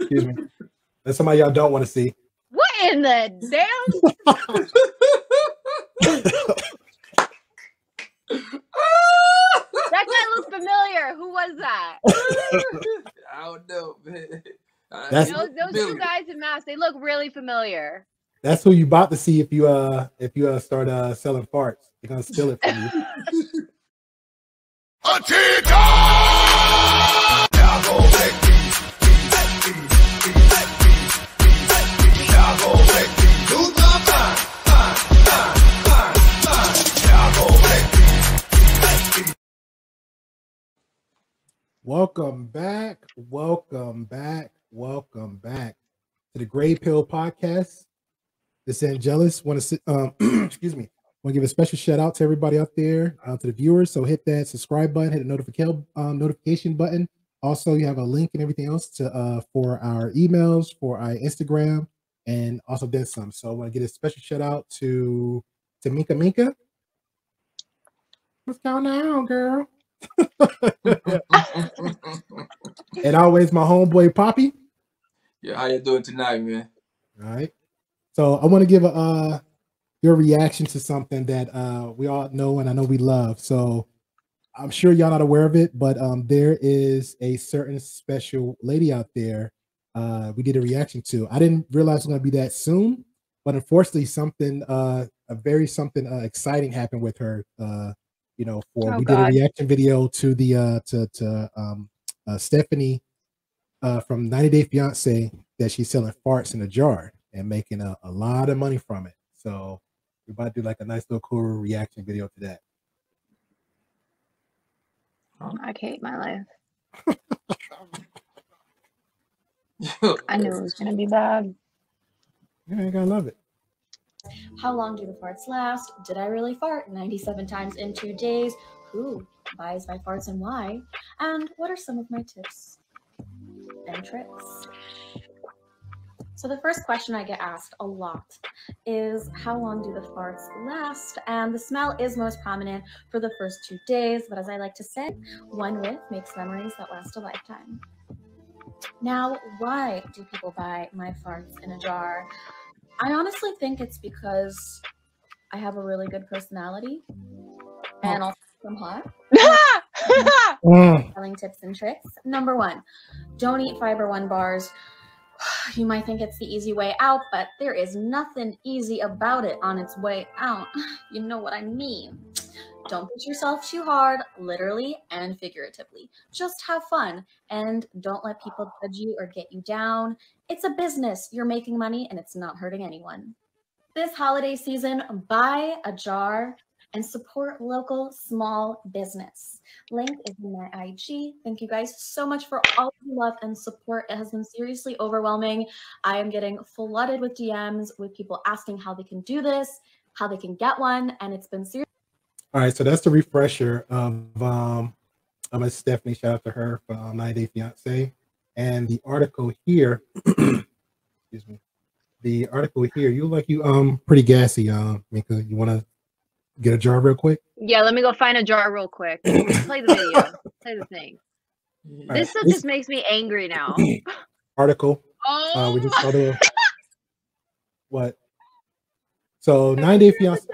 Excuse me. That's somebody y'all don't want to see. What in the damn? That guy looked familiar. Who was that? I don't know, man. Those two guys in masks, they look really familiar. That's who you about to see if you start selling farts. They're gonna steal it from you. Welcome back to the Grey Pill Podcast. This is Angelus. Want to excuse me. Want to give a special shout out to everybody out there, to the viewers. So hit that subscribe button, hit the notification button. Also, you have a link and everything else to for our emails, for our Instagram, and also then some. So I want to get a special shout out to Minka. What's going on, girl? And always my homeboy Poppy. Yeah, how you doing tonight, man? All right. So I want to give your reaction to something that we all know and I know we love. So I'm sure y'all not aware of it, but there is a certain special lady out there we did a reaction to. I didn't realize it was going to be that soon, but unfortunately something exciting happened with her. We did a reaction video to the Stephanie from 90 Day Fiance, that she's selling farts in a jar and making a lot of money from it. So we're about to do like a nice little cool reaction video to that. I hate my life. I knew it was gonna be bad. Yeah, I gotta love it. How long do the farts last? Did I really fart 97 times in 2 days? Who buys my farts and why? And what are some of my tips and tricks? So the first question I get asked a lot is, how long do the farts last? And the smell is most prominent for the first 2 days, but as I like to say, one whiff makes memories that last a lifetime. Now, why do people buy my farts in a jar? I honestly think it's because I have a really good personality and also I'm hot. Selling tips and tricks. Number one, don't eat Fiber 1 bars. You might think it's the easy way out, but there is nothing easy about it on its way out. You know what I mean. Don't push yourself too hard, literally and figuratively. Just have fun and don't let people judge you or get you down. It's a business. You're making money and it's not hurting anyone. This holiday season, buy a jar and support local small business. Link is in my IG. Thank you guys so much for all the love and support. It has been seriously overwhelming. I am getting flooded with DMs with people asking how they can do this, how they can get one, and it's been serious. All right, so that's the refresher of Miss Stephanie. Shout out to her for 90 Day Fiance. And the article here, excuse me. The article here, you pretty gassy, Minka. You want to get a jar real quick? Yeah, let me go find a jar real quick. Play the video. Play the thing. All this stuff just makes me angry now. Article. Oh, we just saw the what? So 90 Day Fiance.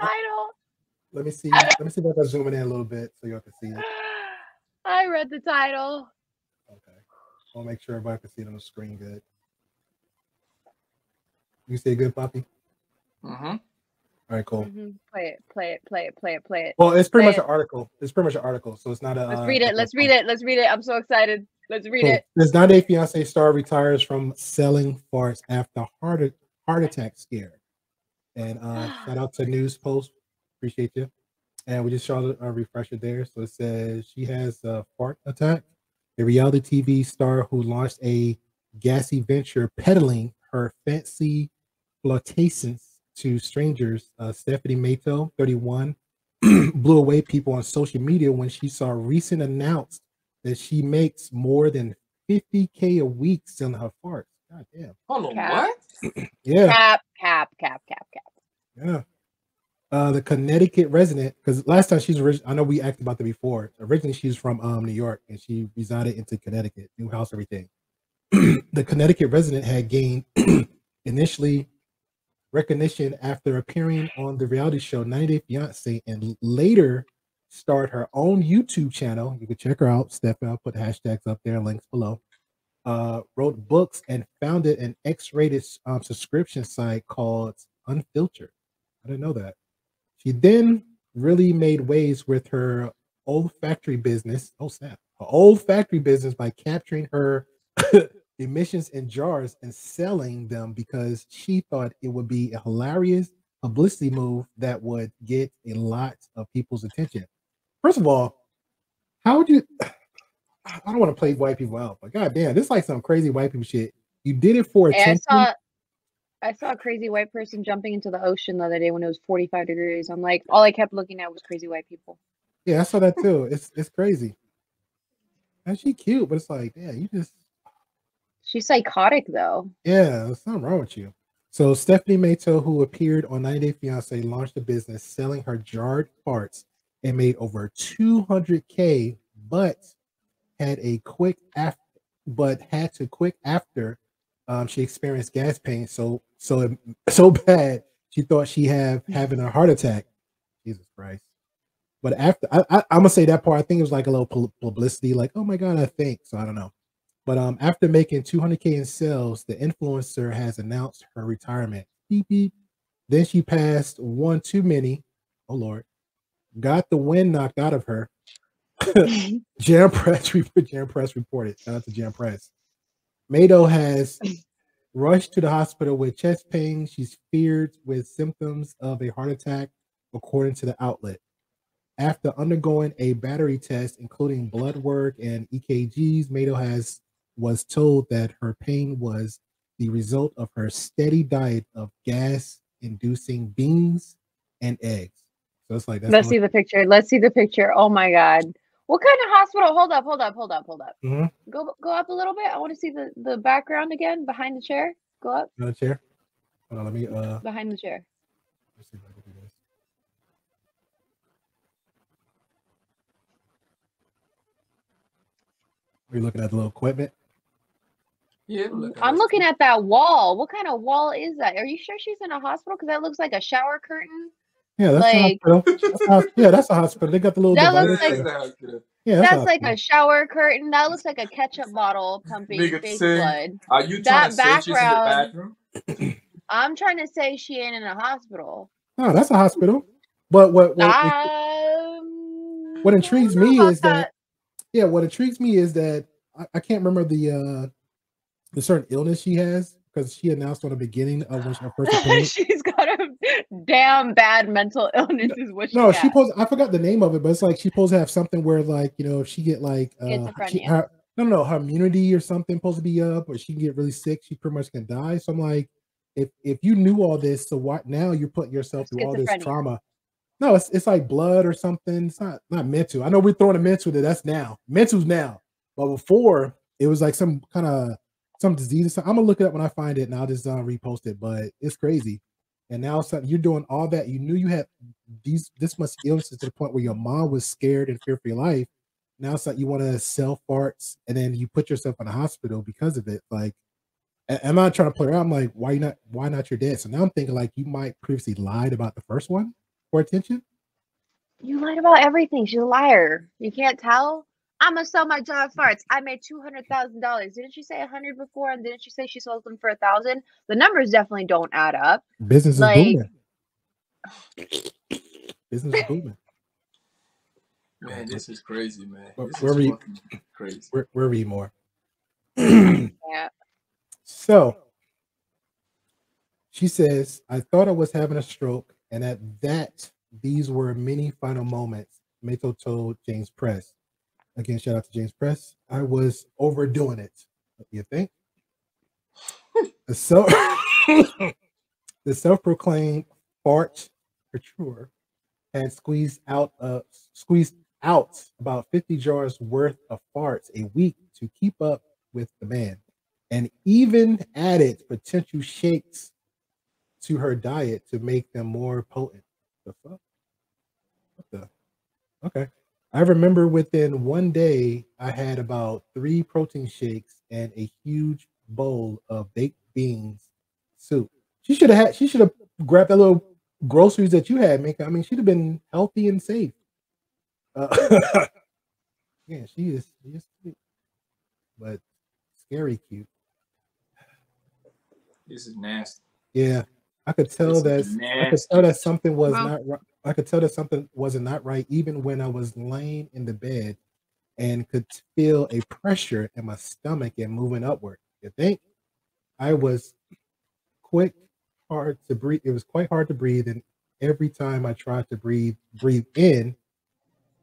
Let me see. Let me see if I can zoom in a little bit so y'all can see it. I read the title. Okay. I'll make sure everybody can see it on the screen good. You see it good, Poppy? Mm-hmm. All right, cool. Mm-hmm. Play it. Well, it's pretty much an article. It's pretty much an article, so it's not a... Let's read it. I'm so excited. Let's read it. This 90 Day Fiance star retires from selling farts after heart attack scare. And shout out to News Post. Appreciate you. And we just shot a refresher there. So it says she has a fart attack. A reality TV star who launched a gassy venture peddling her fancy flirtations to strangers, Stephanie Matto, 31, blew away people on social media when she saw recent announced that she makes more than $50K a week selling her farts. God damn. Hold on, what? Yeah. Cap. Yeah. The Connecticut resident, because last time I know we acted about that before. Originally, she's from New York, and she resided into Connecticut, new house, everything. the Connecticut resident had gained initially recognition after appearing on the reality show 90 Day Fiance and later start her own YouTube channel. You can check her out, Stephanie. I'll put hashtags up there, links below. Wrote books and founded an X-rated subscription site called Unfiltered. I didn't know that. She then really made waves with her olfactory business. Oh, snap. Her olfactory business by capturing her emissions in jars and selling them because she thought it would be a hilarious publicity move that would get a lot of people's attention. First of all, how do you, I don't want to play white people out, but goddamn, this is like some crazy white people shit. You did it for attention. I saw a crazy white person jumping into the ocean the other day when it was 45 degrees. I'm like, all I kept looking at was crazy white people. Yeah, I saw that too. It's crazy. And she cute, but it's like, yeah, you just. She's psychotic though. Yeah, there's nothing wrong with you. So Stephanie Matto, who appeared on 90 Day Fiance, launched a business selling her jarred parts and made over 200K, but had a quick after, she experienced gas pain so bad she thought she having a heart attack. Jesus Christ. But after I'm gonna say that part, I think it was like a little publicity, like, oh my god, I think so. I don't know. But after making 200K in sales, the influencer has announced her retirement. Beep, beep. Then she passed one too many. Oh Lord, got the wind knocked out of her. Jam Press reported. Shout out to Jam Press. Matto has rushed to the hospital with chest pain. She's feared with symptoms of a heart attack, according to the outlet. After undergoing a battery test, including blood work and EKGs, Matto was told that her pain was the result of her steady diet of gas-inducing beans and eggs. So it's like that's let's see the picture. Let's see the picture. Oh my god! What kind of hospital? Hold up! Mm-hmm. Go up a little bit. I want to see the background again behind the chair. Go up. Another chair. Hold on, let me. Behind the chair. Let's see if I can do this. Are you looking at the little equipment? Yeah, I'm looking at that wall. What kind of wall is that? Are you sure she's in a hospital? Because that looks like a shower curtain. Yeah, that's like, a hospital. That's a hospital. They got the little. That looks like, yeah, that's like a shower curtain. That looks like a ketchup bottle pumping fake blood. Are you trying to say she's in the bathroom? I'm trying to say she ain't in a hospital. No, that's a hospital. But what intrigues me is that. Yeah, what intrigues me is that I can't remember the certain illness she has because she announced on the beginning of when her first appointment. She's got a damn bad mental illness is what she has. She posed, I forgot the name of it, but it's like she supposed to have something where like, you know, if she get like her immunity or something supposed to be up or she can get really sick, she pretty much can die. So I'm like, if you knew all this, so what now you're putting yourself through all this trauma. No, it's like blood or something. It's not mental. I know we're throwing a mental that that's now. Mental's now. But before, it was like some kind of some disease. So I'm going to look it up when I find it, and I'll just repost it. But it's crazy. And now you're doing all that. You knew you had this much illnesses to the point where your mom was scared and feared for your life. Now it's like you want to sell farts, and then you put yourself in the hospital because of it. Like, I'm not trying to play around. I'm like, why not your dad? So now I'm thinking, like, you might previously lied about the first one. Attention, you lied about everything. She's a liar. You can't tell. I'm gonna sell my job farts. I made $200,000. Didn't she say 100 before? And didn't she say she sold them for 1,000? The numbers definitely don't add up. Business is booming. Business is booming. Man, this is crazy, man. Where we more? Yeah. So she says, "I thought I was having a stroke." And at that, these were many final moments. Matto told James Press. Again, shout out to James Press. I was overdoing it. What do you think? The self-proclaimed fart couture had squeezed out about 50 jars worth of farts a week to keep up with demand, and even added potential shakes to her diet to make them more potent. The fuck? What the? Okay. I remember within one day, I had about 3 protein shakes and a huge bowl of baked beans soup. She should have had, she should have grabbed that little groceries that you had, Minka. I mean, she'd have been healthy and safe. Yeah, she is cute, but scary cute. This is nasty. Yeah, I could tell that. I could tell that something was not right. I could tell that something was not right, even when I was laying in the bed and could feel a pressure in my stomach and moving upward. You think? I was hard to breathe. It was quite hard to breathe, and every time I tried to breathe in,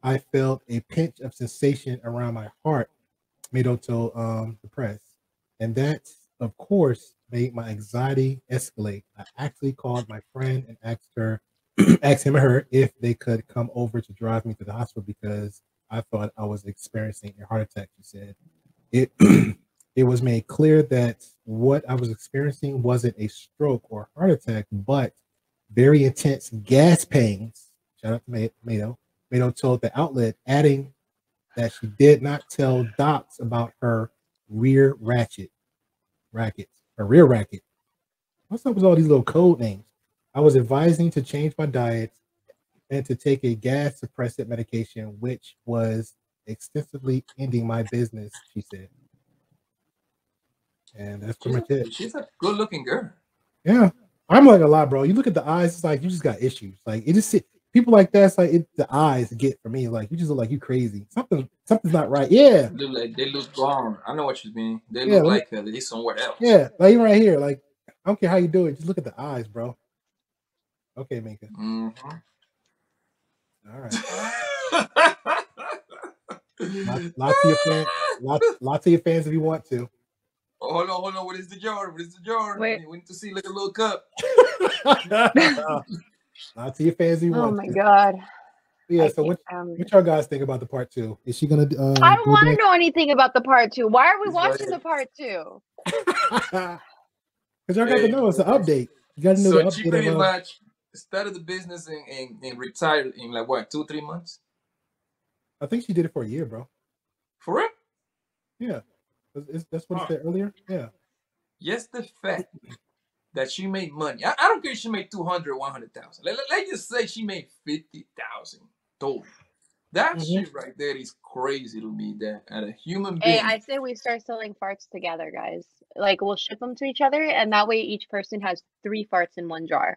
I felt a pinch of sensation around my heart. Matto told the press, and that, of course, made my anxiety escalate. I actually called my friend and asked him or her if they could come over to drive me to the hospital because I thought I was experiencing a heart attack. She said it was made clear that what I was experiencing wasn't a stroke or heart attack, but very intense gas pains. Shout out to Matto. Matto told the outlet, adding that she did not tell docs about her rear racket. Her rear racket. What's up with all these little code names? I was advising to change my diet and to take a gas suppressant medication, which was extensively ending my business, she said. And that's pretty much it. She's a good looking girl. Yeah. I'm like a lot, bro. You look at the eyes, it's like you just got issues. Like it just people like that's like it, the eyes get for me. Like you just look like you crazy. Something's not right. Yeah. They look wrong. I know what you mean. They look like they're somewhere else. Yeah, like right here. Like I don't care how you do it, just look at the eyes, bro. Okay, Minka. All right. Lots of your fans if you want to. Oh, hold on. What is the jar? What is the jar? Wait. We need to see. Look at the little cup. Not to your fans. Oh my God. Yeah. So what y'all guys think about the part two? Is she gonna? I don't want to know anything about the part two. Why are we watching the part two? Because y'all got to know it's an update. You got to know. So she pretty much started the business and retired in like what 2-3 months. I think she did it for a year, bro. For real? Yeah. That's what I said earlier. Yeah. Just the fact that she made money. I don't care if she made 200, 100,000. Let's just say she made 50,000 total. That shit right there is crazy to me. That at a human being. Hey, I say we start selling farts together, guys. Like we'll ship them to each other, and that way each person has 3 farts in one jar.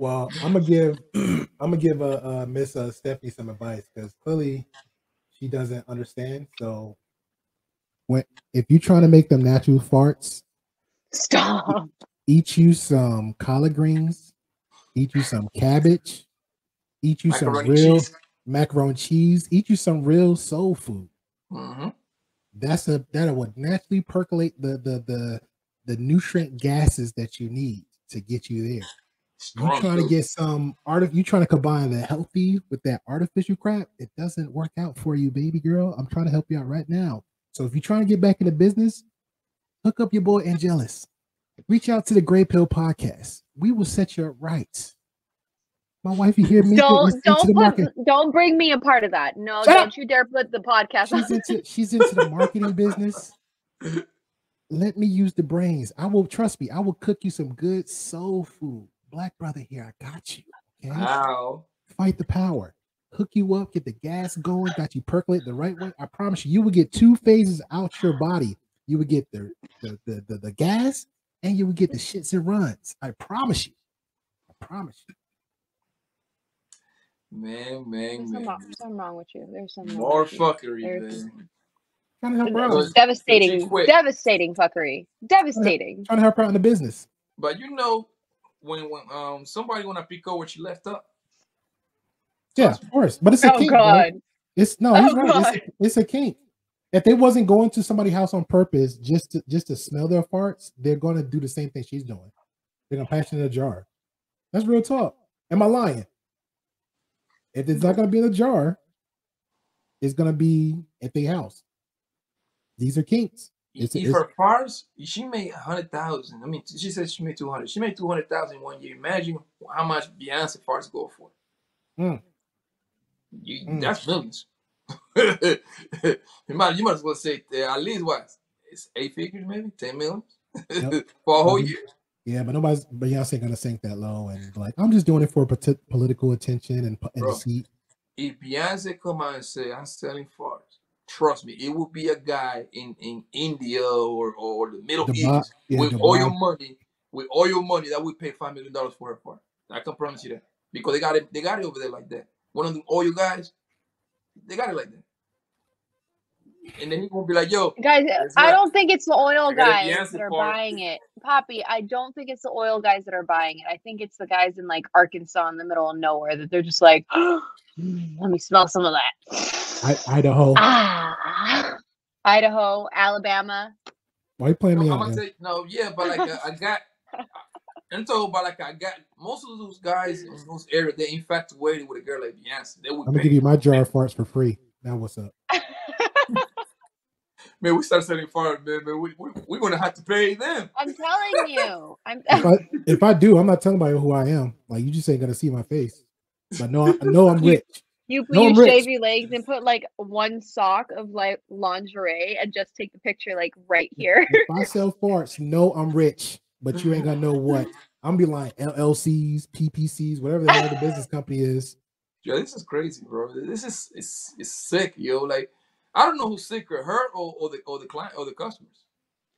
Well, I'm gonna give Miss Stephanie some advice because clearly she doesn't understand. So. If you're trying to make them natural farts, stop. Eat you some collard greens, eat you some cabbage, eat you some real macaroni and cheese, eat you some real soul food. That would naturally percolate the nutrient gases that you need to get you there. You trying to get some you trying to combine the healthy with that artificial crap? It doesn't work out for you, baby girl. I'm trying to help you out right now. So if you're trying to get back into business, hook up your boy Angelus. Reach out to the Grey Pill Podcast. We will set you up right. My wife, you hear me? Don't bring me a part of that. No, don't you dare put the podcast. She's into the marketing business. Let me use the brains. I will cook you some good soul food. Black brother here, I got you. Okay? Wow. Fight the power. Hook you up, get the gas going, got you percolate the right way. I promise you, you will get 2 phases out your body. You would get the gas, and you would get the shits and runs. I promise you. I promise you. Man. There's something wrong with you. There's something more fuckery, man. Trying to help her out. Devastating fuckery. Devastating. Trying to help her out in the business. But you know, when somebody wanna pick up what you left up. Yeah, of course, but it's a kink. God. It's he's right. It's a kink. If they wasn't going to somebody's house on purpose just to smell their farts, they're gonna do the same thing she's doing. They're gonna pass it in a jar. That's real talk. Am I lying? If it's not gonna be in a jar, it's gonna be at their house. These are kinks. If her farts, she made 100,000. I mean, she said she made 200. She made 200,000 1 year. Imagine how much Beyonce farts go for. That's millions. You might as well say at least what it's 8 figures, maybe 10 million yep. for a whole year. Yeah, but nobody's Beyonce gonna sink that low and be like, I'm just doing it for political attention and seat. If Beyonce come out and say I'm selling farts, trust me, it will be a guy in India or the Middle East with all your money, that would pay $5 million for her fart. I can promise you that, because they got it over there like that. One of the oil guys, they got it like that. And then he's gonna be like, yo, guys, I don't think it's the oil guys that are buying it. Poppy, I don't think it's the oil guys that are buying it. I think it's the guys in like Arkansas in the middle of nowhere that they're just like, oh, let me smell some of that. Idaho. Ah, Idaho, Alabama. Why are you playing me out? No, yeah, but like I got most of those guys in those areas, they infatuated with a girl like Beyonce. I'm gonna give you my jar of farts for free. Now what's up? Man, we start selling farts, man. We're gonna have to pay them. I'm telling you. If I do, I'm not telling anybody who I am. Like, you just ain't gonna see my face. But no, I know I'm rich. You shave your legs and put like one sock of like lingerie and just take the picture like right here. If I sell farts, no, I'm rich. But you ain't gonna know what. I'm gonna be like LLCs, PPCs, whatever the other business company is. Yeah, this is crazy, bro. This is it's sick, yo. Like, I don't know who's sicker, her or the client or the customers.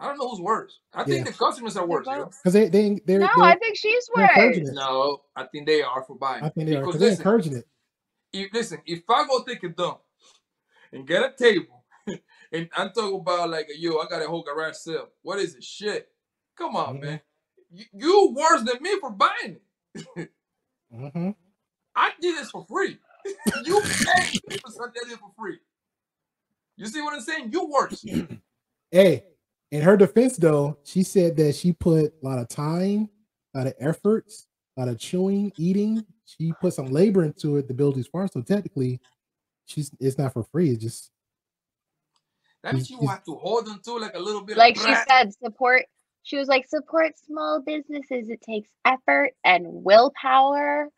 I don't know who's worse. I think the customers are worse, because they're I think she's worse. No, I think they are for buying. I think they are because they're encouraging it. If I go take a dump and get a table, and I'm talking about like, yo, I got a whole garage sale. What is it? Shit. Come on, man. You worse than me for buying it. I did this for free. You paid me for something I did for free. You see what I'm saying? You worse. Hey, in her defense, though, she said that she put a lot of time, a lot of efforts, a lot of chewing, eating. She put some labor into it to build these farms. So technically, it's not for free. It's just that means you have to hold them to like a little bit. Like she said, support. She was like, support small businesses. It takes effort and willpower.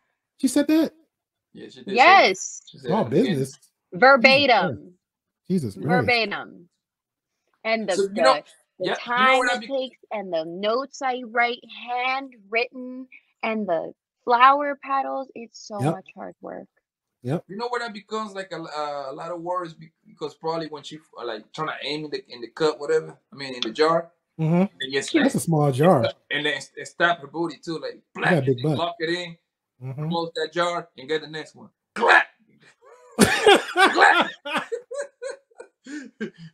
She said that? Yeah, she did. Yes. She said small business. Verbatim. Jesus Christ. Verbatim. And the time it takes and the notes I write handwritten and the flower petals. It's so much hard work. Yep. You know where that becomes like a lot of words, because probably when she like trying to aim in the cup, whatever, I mean, in the jar. That's a small jar, and then stop her booty too, like black, lock it in, close that jar, and get the next one. Clap, clap.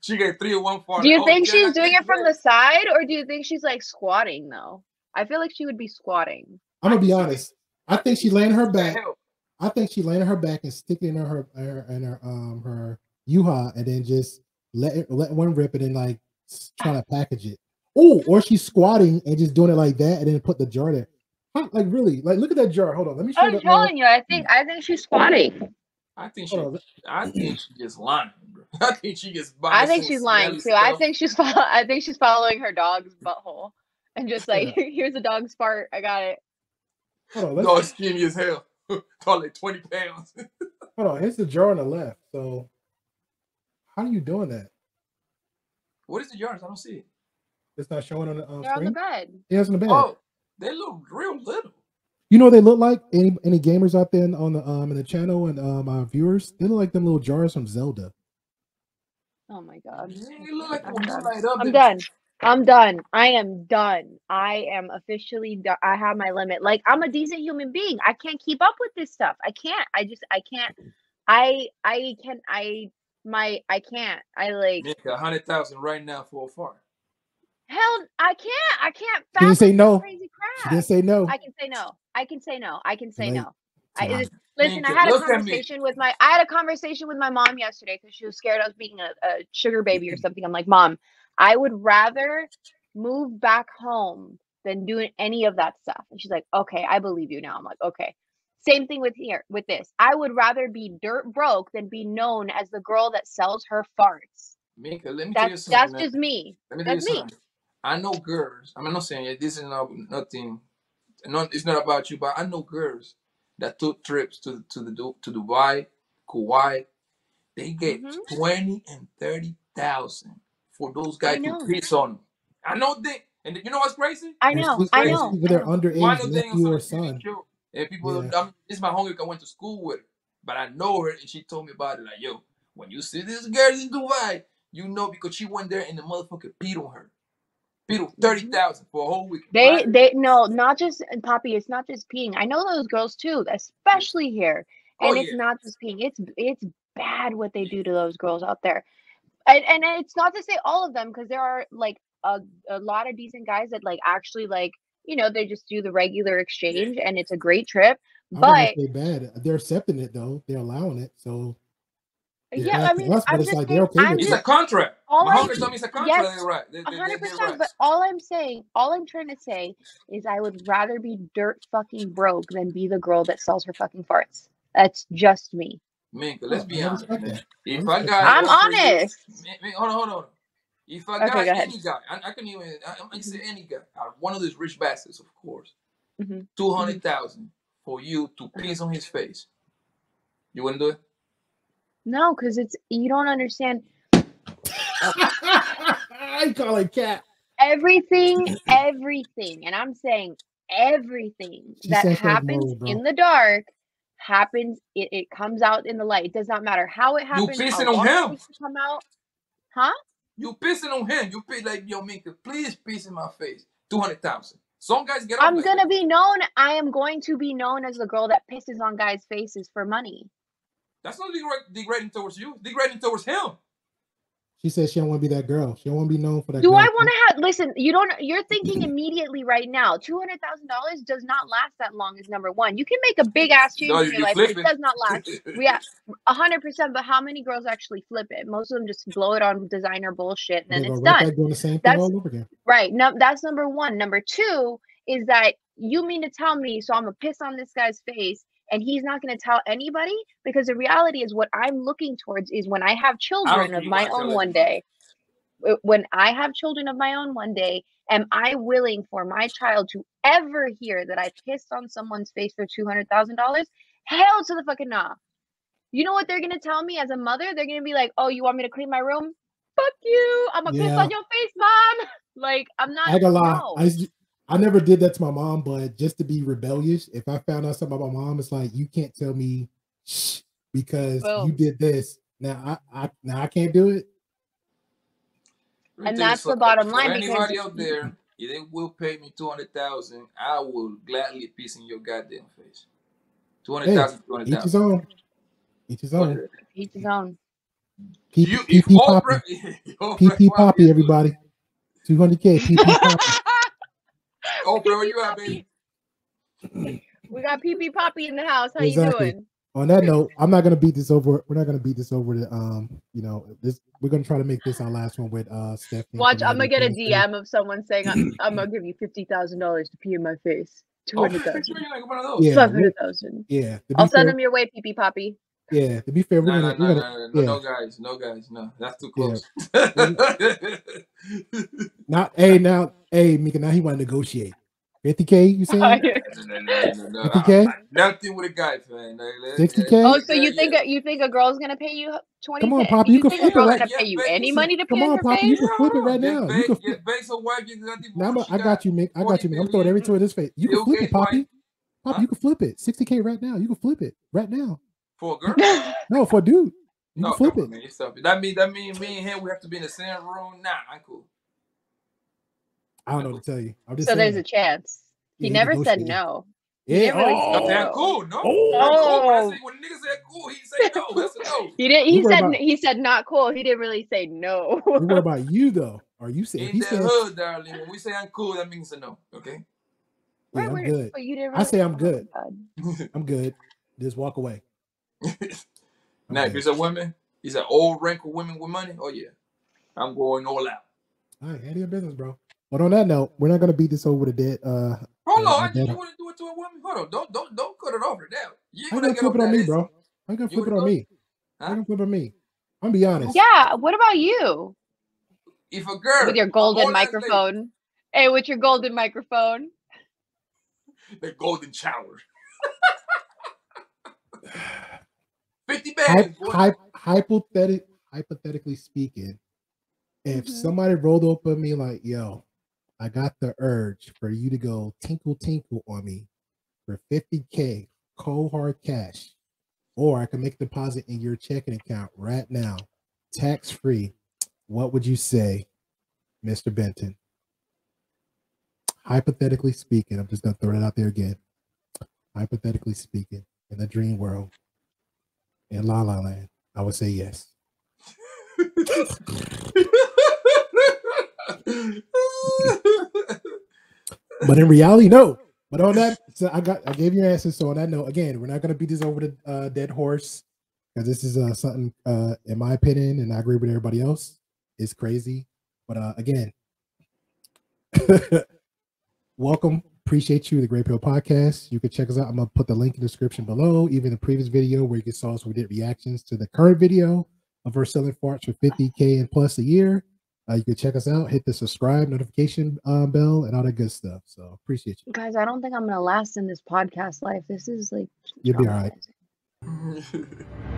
She got 3 or 1 fart. Do you think she's doing it from the side, or do you think she's like squatting though? I feel like she would be squatting. I'm gonna be honest. I think she laying her back. I think she laying her back and sticking in her U-haul, and then just let one rip it and like trying to package it. Oh, or she's squatting and just doing it like that, and then put the jar there. Like really, like look at that jar. Hold on, let me show you. I'm telling you, I think she's squatting. I think she just lying. Bro. I think she just. I think she's lying too. I think she's following her dog's butthole and just like, here's a dog's fart. I got it. Hold on, dog's skinny as hell. Call it 20 pounds. Hold on, here's the jar on the left. So, how are you doing that? What is the yards? I don't see it. It's not showing on the screen? They're on the bed. Yeah, it's on the bed. Oh, they look real little. You know what they look like? Any gamers out there on the in the channel and our viewers? They look like them little jars from Zelda. Oh my god. They look like I'm done. I am done. I am officially done. I have my limit. Like, I'm a decent human being. I can't keep up with this stuff. I can't. I like make 100,000 right now for a fart. Hell, I can't. Can you say no? Crazy crap. Just say no. I can say no. Listen, I had a conversation with my mom yesterday because she was scared I was being a sugar baby or something. I'm like, Mom, I would rather move back home than doing any of that stuff. And she's like, okay, I believe you now. I'm like, okay. Same thing with this. I would rather be dirt broke than be known as the girl that sells her farts. Minka, let me tell you something. That's just me. Let me tell you something. I know girls. I'm not saying this is nothing. No, it's not about you, but I know girls that took trips to Dubai, Kuwait. They get 20 and 30,000 for those guys to piss on. I know that. And you know what's crazy? I know. I know. People that are underage, nephew or son. And people, yeah. I mean, it's my homie I went to school with, but I know her, and she told me about it. Like, yo, when you see this girl in Dubai, you know, because she went there and the motherfucker peed on her. Peed on 30,000 for a whole week. They no, not just Poppy. It's not just peeing. I know those girls too, especially here. And it's not just peeing. It's bad what they do to those girls out there. And it's not to say all of them, because there are like a lot of decent guys that like actually like, you know, they just do the regular exchange and it's a great trip. But they're bad. They're accepting it though. They're allowing it. So yeah, I mean, it's a contract. My homies tell me it's a contract. Yes, right. 100%. But all I'm trying to say is I would rather be dirt fucking broke than be the girl that sells her fucking farts. That's just me. Minka, let's be honest. I'm honest. Hold on. If I got any guy, I can even say any guy, one of these rich bastards, of course, 200,000 for you to piss on his face, you wouldn't do it? No, because you don't understand. I call it cat. Everything, and I'm saying everything that happens in the dark happens. It comes out in the light. It does not matter how it happens. You pissing on him? Come out, huh? You pissing on him. You piss like, yo, Minka, please piss in my face. 200,000. Some guys get. I'm gonna be known. I am going to be known as the girl that pisses on guys' faces for money. That's not degrading towards you. Degrading towards him. She says she don't want to be that girl. She don't want to be known for that. Do I want to have? Listen, you don't. You're thinking immediately right now. $200,000 does not last that long. Is number one. You can make a big ass change in your life, but it does not last. We have 100%. But how many girls actually flip it? Most of them just blow it on designer bullshit, and then it's done. Doing the same thing all over again. Right. No, that's number one. Number two is that you mean to tell me? So I'm gonna piss on this guy's face. And he's not going to tell anybody, because the reality is what I'm looking towards is when I have children of my own one day. When I have children of my own one day, am I willing for my child to ever hear that I pissed on someone's face for $200,000? Hell to the fucking nah. You know what they're going to tell me as a mother? They're going to be like, oh, you want me to clean my room? Fuck you. I'm going to piss on your face, mom. Like, I'm not. I got a lot. I never did that to my mom, but just to be rebellious, if I found out something about my mom, it's like, you can't tell me shh, because you did this. Now I can't do it. And that's the bottom line. Anybody out there, if they will pay me $200,000, I will gladly piss in your goddamn face. $200,000, $200,000. Each his own. Each his own. Each his own. PP Poppy, everybody. 200K. PP Poppy. Oh, bro, you out, baby? We got PP Poppy in the house. How you doing? On that note, I'm not gonna beat this over. We're not gonna beat this over. You know, this. We're gonna try to make this our last one with Stephanie. Watch, I'm gonna get a DM of someone saying, "I'm gonna give you $50,000 to pee in my face." 200,000. Yeah, 500,000. Yeah. I'll send them your way, PP Poppy. Yeah. To be fair, we're gonna. No, guys. That's too close. Yeah. Hey, Minka, now he want to negotiate. 50K, you saying? No. 50K? Nothing with the guys, man. 60K? Oh, so you think a girl's gonna pay you 20K? Come on, Poppy, you can flip it right now. Pay you any money to pay on, Poppy, you can flip it right now. I got you, Minka. I'm throwing every two in his face. You can flip it, Poppy. Poppy, you can flip it. 60K right now. You can flip it right now. For a girl? No, for a dude. You can flip it. That means me and him, we have to be in the same room. Nah, I'm cool. I don't know what to tell you. I'm just saying. There's a chance. He never said no. Yeah. Cool. No. Oh. When niggas said cool, he said no. That's a no. He didn't. He said not cool. He didn't really say no. What about you though? Are you saying in the hood, darling? When we say I'm cool, that means a no. Okay. Yeah, I'm good. But you didn't really say I'm good. I'm good. Just walk away. Now, if it's a woman, it's an old wrinkled woman with money. Oh yeah, I'm going all out. All right, handle your business, bro. But on that note, we're not gonna beat this over the dead. Hold on, you want to do it to a woman? Hold on, don't cut it over to that. You ain't gonna flip it on me, bro. I'm gonna flip it on me. I'm gonna flip it on me. I'm gonna be honest. Yeah. What about you? If a girl with your golden microphone, hey, with your golden microphone, the golden shower, 50 bags. Hypothetically speaking, If somebody rolled up on me like, yo, I got the urge for you to go tinkle tinkle on me for $50K cold hard cash, or I can make a deposit in your checking account right now, tax free, what would you say, Mr. Benton? Hypothetically speaking, I'm just gonna throw it out there again. Hypothetically speaking, in the dream world, in La La Land, I would say yes. But in reality, no. But on that, so I gave you your answer. So on that note, again, we're not going to beat this over the dead horse, because this is something, in my opinion, and I agree with everybody else, is crazy. But again, welcome. Appreciate you, the Grey Pill Podcast. You can check us out. I'm going to put the link in the description below, even the previous video where you can saw us. We did reactions to the current video of her selling farts for $50K and plus a year. You can check us out. Hit the subscribe, notification bell, and all that good stuff. So appreciate you guys. I don't think I'm gonna last in this podcast life. This is like, you'll be all right.